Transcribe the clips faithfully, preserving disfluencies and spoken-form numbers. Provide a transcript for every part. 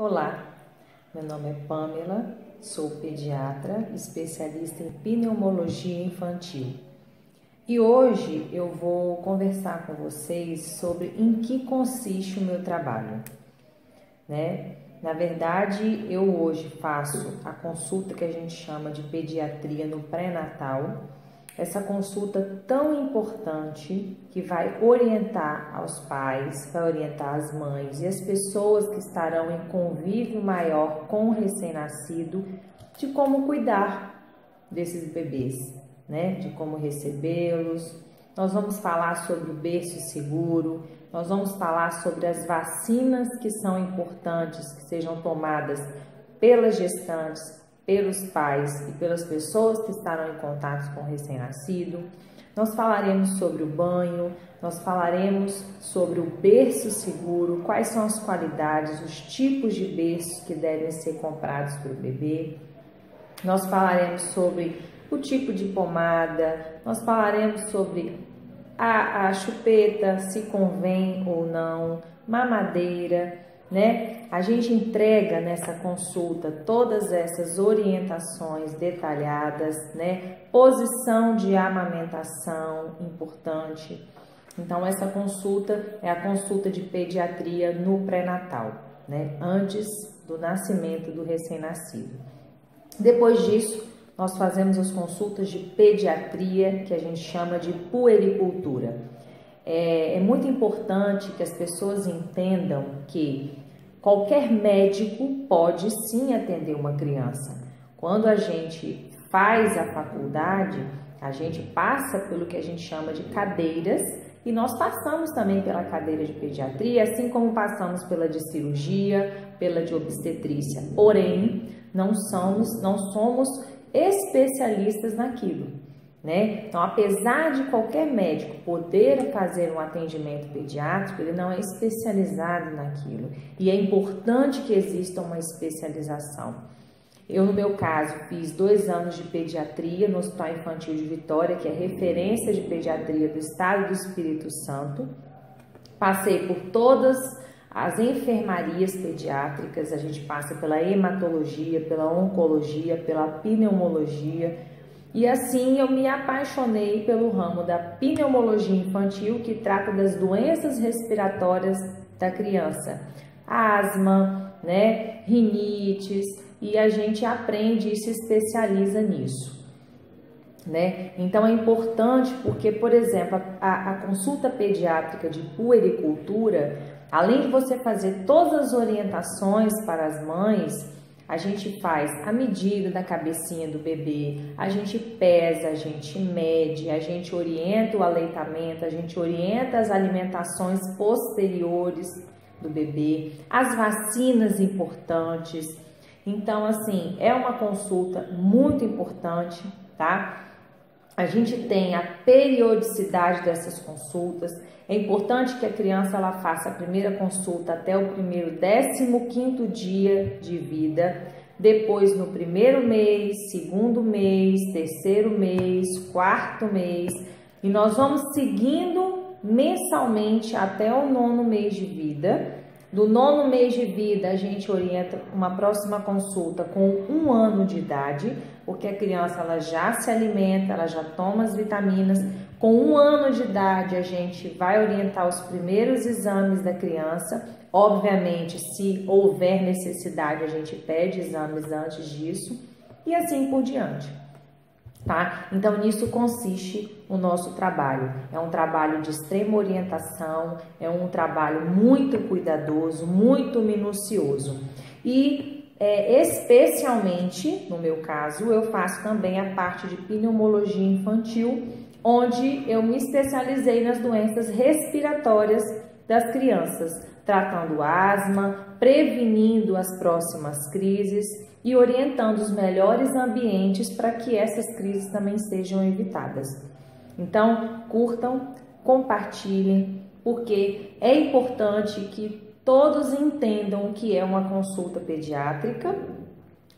Olá, meu nome é Pâmela, sou pediatra, especialista em pneumologia infantil. E hoje eu vou conversar com vocês sobre em que consiste o meu trabalho, né? Na verdade, eu hoje faço a consulta que a gente chama de pediatria no pré-natal, essa consulta tão importante que vai orientar aos pais, vai orientar as mães e as pessoas que estarão em convívio maior com o recém-nascido de como cuidar desses bebês, né? De como recebê-los. Nós vamos falar sobre o berço seguro, nós vamos falar sobre as vacinas que são importantes que sejam tomadas pelas gestantes, pelos pais e pelas pessoas que estarão em contato com o recém-nascido. Nós falaremos sobre o banho, nós falaremos sobre o berço seguro, quais são as qualidades, os tipos de berços que devem ser comprados para o bebê. Nós falaremos sobre o tipo de pomada, nós falaremos sobre a, a chupeta, se convém ou não, mamadeira, né? A gente entrega nessa consulta todas essas orientações detalhadas, né? Posição de amamentação importante. Então, essa consulta é a consulta de pediatria no pré-natal, né? Antes do nascimento do recém-nascido. Depois disso, nós fazemos as consultas de pediatria, que a gente chama de puericultura. É muito importante que as pessoas entendam que qualquer médico pode sim atender uma criança. Quando a gente faz a faculdade, a gente passa pelo que a gente chama de cadeiras e nós passamos também pela cadeira de pediatria, assim como passamos pela de cirurgia, pela de obstetrícia. Porém, não somos, não somos especialistas naquilo, né? Então, apesar de qualquer médico poder fazer um atendimento pediátrico, ele não é especializado naquilo e é importante que exista uma especialização. Eu, no meu caso, fiz dois anos de pediatria no Hospital Infantil de Vitória, que é referência de pediatria do estado do Espírito Santo. Passei por todas as enfermarias pediátricas, a gente passa pela hematologia, pela oncologia, pela pneumologia. E assim eu me apaixonei pelo ramo da pneumologia infantil, que trata das doenças respiratórias da criança. Asma, né, rinites, e a gente aprende e se especializa nisso, né? Então é importante porque, por exemplo, a, a consulta pediátrica de puericultura, além de você fazer todas as orientações para as mães, a gente faz a medida da cabecinha do bebê, a gente pesa, a gente mede, a gente orienta o aleitamento, a gente orienta as alimentações posteriores do bebê, as vacinas importantes. Então, assim, é uma consulta muito importante, tá? A gente tem a periodicidade dessas consultas. É importante que a criança ela faça a primeira consulta até o primeiro décimo quinto dia de vida, depois no primeiro mês, segundo mês, terceiro mês, quarto mês, e nós vamos seguindo mensalmente até o nono mês de vida. Do nono mês de vida, a gente orienta uma próxima consulta com um ano de idade, porque a criança ela já se alimenta, ela já toma as vitaminas. Com um ano de idade, a gente vai orientar os primeiros exames da criança. Obviamente, se houver necessidade, a gente pede exames antes disso e assim por diante, tá? Então, nisso consiste o nosso trabalho. É um trabalho de extrema orientação, é um trabalho muito cuidadoso, muito minucioso. E É, especialmente, no meu caso, eu faço também a parte de pneumologia infantil, onde eu me especializei nas doenças respiratórias das crianças, tratando asma, prevenindo as próximas crises e orientando os melhores ambientes para que essas crises também sejam evitadas. Então, curtam, compartilhem, porque é importante que todos entendam o que é uma consulta pediátrica,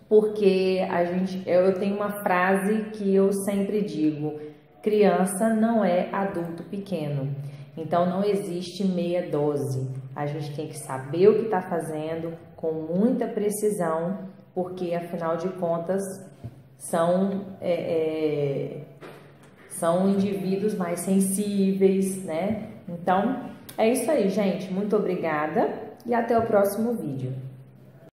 porque a gente, eu tenho uma frase que eu sempre digo: criança não é adulto pequeno, então não existe meia dose. A gente tem que saber o que está fazendo com muita precisão, porque afinal de contas são, é, é, são indivíduos mais sensíveis, né? Então é isso aí, gente. Muito obrigada e até o próximo vídeo.